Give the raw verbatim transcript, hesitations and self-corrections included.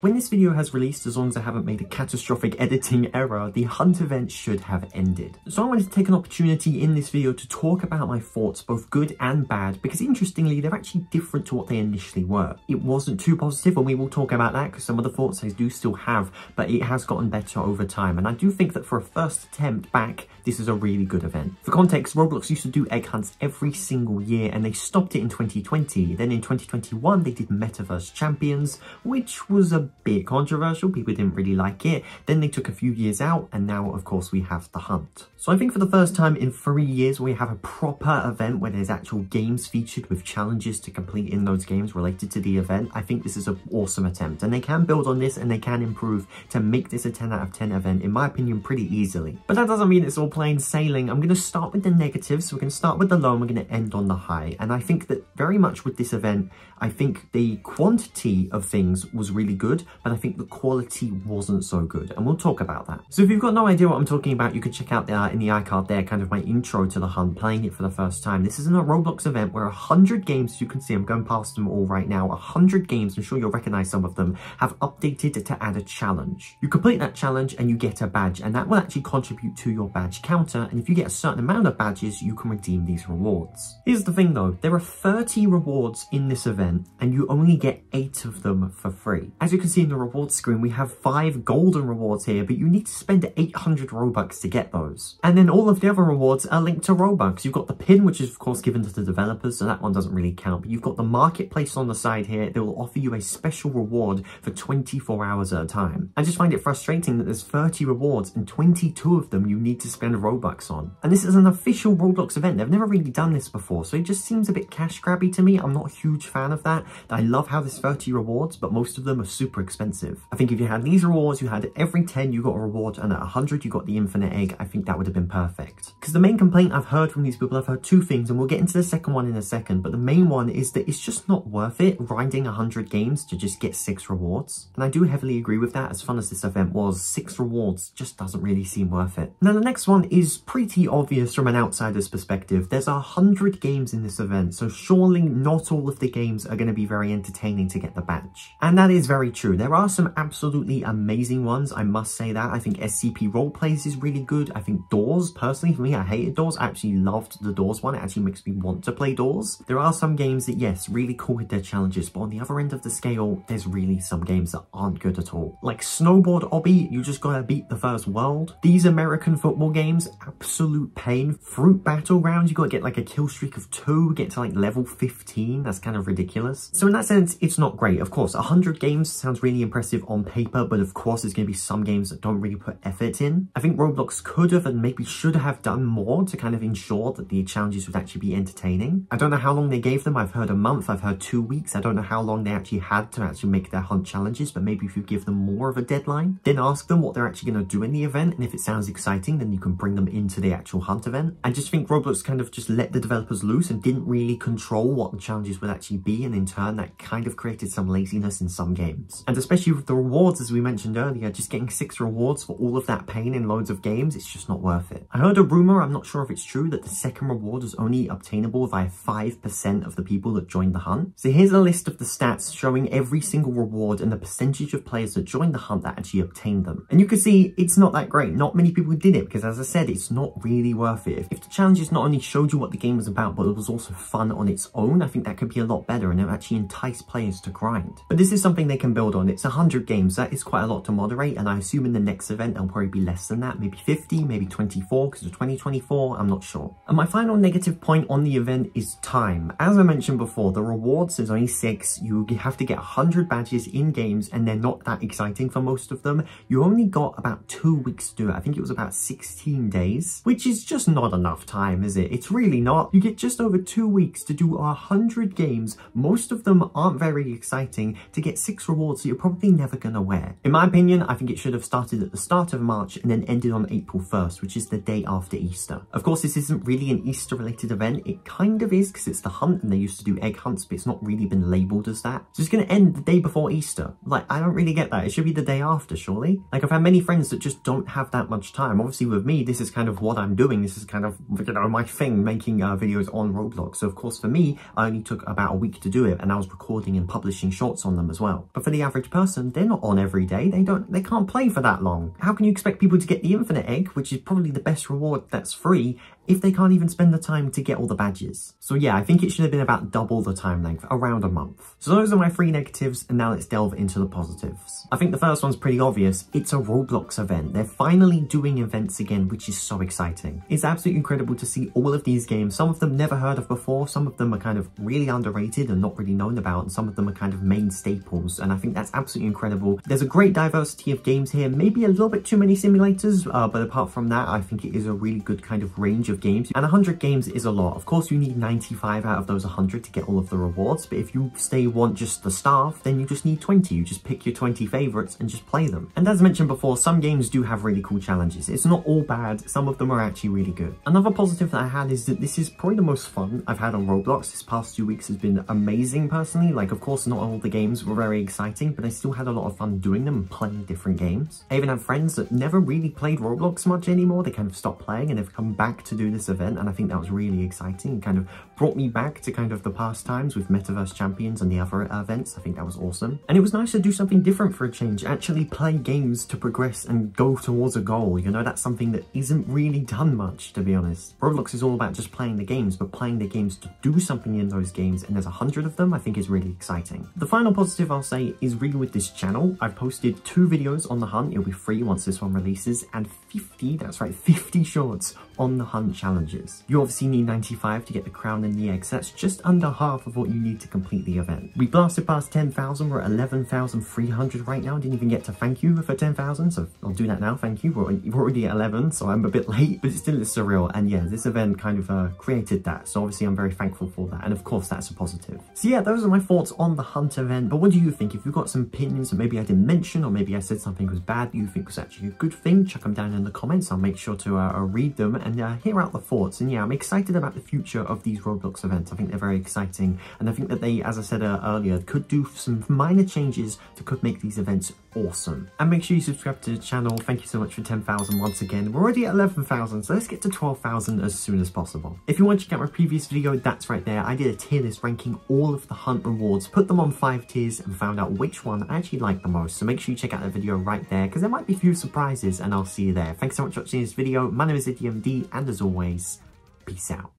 When this video has released, as long as I haven't made a catastrophic editing error, the Hunt event should have ended. So I wanted to take an opportunity in this video to talk about my thoughts, both good and bad, because interestingly, they're actually different to what they initially were. It wasn't too positive, and we will talk about that, because some of the thoughts I do still have, but it has gotten better over time. And I do think that for a first attempt back, this is a really good event. For context, Roblox used to do egg hunts every single year, and they stopped it in twenty twenty. Then in twenty twenty-one, they did Metaverse Champions, which was a bit controversial. People didn't really like it. Then they took a few years out, and now of course we have The Hunt. So I think for the first time in three years we have a proper event where there's actual games featured with challenges to complete in those games related to the event. I think this is an awesome attempt, and they can build on this and they can improve to make this a ten out of ten event, in my opinion, pretty easily. But that doesn't mean it's all plain sailing. I'm going to start with the negatives, so we're going to start with the low and we're going to end on the high. And I think that very much with this event, I think the quantity of things was really good, but I think the quality wasn't so good, and we'll talk about that. So if you've got no idea what I'm talking about, you can check out uh, in the iCard there, kind of my intro to The Hunt, playing it for the first time. This is in a Roblox event where one hundred games, you can see I'm going past them all right now, one hundred games, I'm sure you'll recognize some of them, have updated to add a challenge. You complete that challenge and you get a badge, and that will actually contribute to your badge counter, and if you get a certain amount of badges, you can redeem these rewards. Here's the thing though, there are thirty rewards in this event, and you only get eight of them for free. As you can see in the reward screen, we have five golden rewards here, but you need to spend eight hundred Robux to get those. And then all of the other rewards are linked to Robux. You've got the pin, which is of course given to the developers, so that one doesn't really count, but you've got the marketplace on the side here. They will offer you a special reward for twenty-four hours at a time. I just find it frustrating that there's thirty rewards and twenty-two of them you need to spend Robux on. And this is an official Roblox event. They've never really done this before, so it just seems a bit cash grabby to me. I'm not a huge fan of that. I love how there's thirty rewards, but most of them are super expensive. I think if you had these rewards, you had every ten you got a reward, and at one hundred you got the infinite egg, I think that would have been perfect. Because the main complaint I've heard from these people, I've heard two things, and we'll get into the second one in a second, but the main one is that it's just not worth it grinding one hundred games to just get six rewards. And I do heavily agree with that. As fun as this event was, six rewards just doesn't really seem worth it. Now the next one is pretty obvious from an outsider's perspective. There's one hundred games in this event, so surely not all of the games are going to be very entertaining to get the badge. And that is very true. There are some absolutely amazing ones, I must say that. I think S C P Roleplays is really good. I think Doors, personally for me, I hated Doors. I actually loved the Doors one. It actually makes me want to play Doors. There are some games that, yes, really cool with their challenges, but on the other end of the scale, there's really some games that aren't good at all. Like Snowboard Obby, you just gotta beat the first world. These American football games, absolute pain. Fruit Battleground, you gotta get like a kill streak of two, get to like level fifteen. That's kind of ridiculous. So in that sense, it's not great. Of course, one hundred games sounds really impressive on paper, but of course there's going to be some games that don't really put effort in. I think Roblox could have and maybe should have done more to kind of ensure that the challenges would actually be entertaining. I don't know how long they gave them. I've heard a month, I've heard two weeks. I don't know how long they actually had to actually make their hunt challenges, but maybe if you give them more of a deadline, then ask them what they're actually going to do in the event. And if it sounds exciting, then you can bring them into the actual hunt event. I just think Roblox kind of just let the developers loose and didn't really control what the challenges would actually be. And in turn, that kind of created some laziness in some games. And especially with the rewards, as we mentioned earlier, just getting six rewards for all of that pain in loads of games, it's just not worth it. I heard a rumor, I'm not sure if it's true, that the second reward was only obtainable by five percent of the people that joined the hunt. So here's a list of the stats showing every single reward and the percentage of players that joined the hunt that actually obtained them. And you can see it's not that great. Not many people did it because, as I said, it's not really worth it. If the challenges not only showed you what the game was about, but it was also fun on its own, I think that could be a lot better, and it would actually entice players to grind. But this is something they can build on. It's one hundred games, that is quite a lot to moderate, and I assume in the next event there'll probably be less than that, maybe fifty, maybe twenty-four, because of twenty twenty-four, I'm not sure. And my final negative point on the event is time. As I mentioned before, the rewards is only six, you have to get one hundred badges in games, and they're not that exciting for most of them. You only got about two weeks to do it, I think it was about sixteen days, which is just not enough time, is it? It's really not. You get just over two weeks to do one hundred games, most of them aren't very exciting, to get six rewards that you're probably never gonna wear. In my opinion, I think it should have started at the start of March and then ended on April first, which is the day after Easter. Of course, this isn't really an Easter related event. It kind of is because it's the hunt and they used to do egg hunts, but it's not really been labeled as that. So it's gonna end the day before Easter. Like, I don't really get that. It should be the day after, surely. Like, I've had many friends that just don't have that much time. Obviously with me, this is kind of what I'm doing. This is kind of, you know, my thing, making uh, videos on Roblox. So of course for me, I only took about a week to do it, and I was recording and publishing shorts on them as well. But for the average person, they're not on every day. They don't, they can't play for that long. How can you expect people to get the infinite egg, which is probably the best reward that's free, if they can't even spend the time to get all the badges? So yeah, I think it should have been about double the time length, around a month. So those are my three negatives, and now let's delve into the positives. I think the first one's pretty obvious. It's a Roblox event. They're finally doing events again, which is so exciting. It's absolutely incredible to see all of these games. Some of them never heard of before, some of them are kind of really underrated and not really known about, and some of them are kind of main staples, and I think that's absolutely incredible. There's a great diversity of games here, maybe a little bit too many simulators, uh, but apart from that, I think it is a really good kind of range of games, and one hundred games is a lot. Of course you need ninety-five out of those one hundred to get all of the rewards, but if you say want just the staff, then you just need twenty. You just pick your twenty favorites and just play them. And as mentioned before, some games do have really cool challenges. It's not all bad, some of them are actually really good. Another positive that I had is that this is probably the most fun I've had on Roblox. This past two weeks has been amazing personally. Like, of course not all the games were very exciting, but I still had a lot of fun doing them and playing different games. I even have friends that never really played Roblox much anymore. They kind of stopped playing and they've come back to do this event, and I think that was really exciting and kind of brought me back to kind of the past times with Metaverse Champions and the other events. I think that was awesome, and it was nice to do something different for a change, actually play games to progress and go towards a goal. You know, that's something that isn't really done much, to be honest. Roblox is all about just playing the games, but playing the games to do something in those games, and there's a hundred of them, I think is really exciting. The final positive I'll say is really with this channel. I've posted two videos on The Hunt, it'll be free once this one releases, and fifty, that's right, fifty shorts on The Hunt challenges. You obviously need ninety-five to get the crown and the egg, so that's just under half of what you need to complete the event. We blasted past ten thousand, we're at eleven thousand three hundred right now. Didn't even get to thank you for ten thousand, so I'll do that now, thank you. We're, we're already at eleven, so I'm a bit late, but it's still it's surreal, and yeah, this event kind of uh, created that, so obviously I'm very thankful for that, and of course that's a positive. So yeah, those are my thoughts on The Hunt event, but what do you think? If you've got some opinions that maybe I didn't mention, or maybe I said something was bad that you think was actually a good thing, chuck them down in the comments. I'll make sure to uh, read them and uh, hear out the thoughts. And yeah, I'm excited about the future of these Roblox events. I think they're very exciting, and I think that they, as I said uh, earlier, could do some minor changes that could make these events awesome. And make sure you subscribe to the channel. Thank you so much for ten thousand once again. We're already at eleven thousand, so let's get to twelve thousand as soon as possible. If you want to check out my previous video, that's right there. I did a tier list ranking all of the Hunt rewards, put them on five tiers, and found out which one I actually like the most. So make sure you check out that video right there, because there might be a few surprises, and I'll see you there. Thanks so much for watching this video. My name is Z D M D, and as always, peace out.